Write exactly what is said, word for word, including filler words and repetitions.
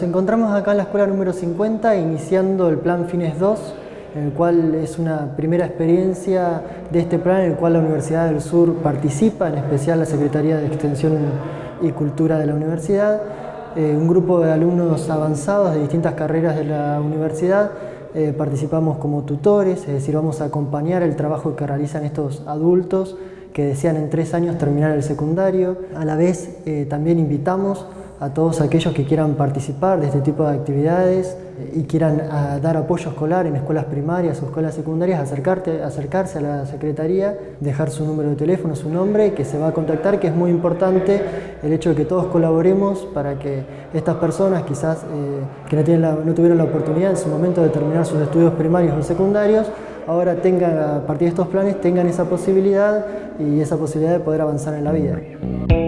nos encontramos acá en la Escuela Número cincuenta iniciando el Plan Fines dos, en el cual es una primera experiencia de este plan en el cual la Universidad del Sur participa, en especial la Secretaría de Extensión y Cultura de la Universidad, eh, un grupo de alumnos avanzados de distintas carreras de la universidad. Eh, participamos como tutores, es decir, vamos a acompañar el trabajo que realizan estos adultos que desean en tres años terminar el secundario. A la vez eh, también invitamos a todos aquellos que quieran participar de este tipo de actividades y quieran a, dar apoyo escolar en escuelas primarias o escuelas secundarias, acercarte, acercarse a la secretaría, dejar su número de teléfono, su nombre, que se va a contactar, que es muy importante el hecho de que todos colaboremos para que estas personas quizás eh, que no, tienen la, no tuvieron la oportunidad en su momento de terminar sus estudios primarios o secundarios, ahora tengan, a partir de estos planes, tengan esa posibilidad y esa posibilidad de poder avanzar en la vida.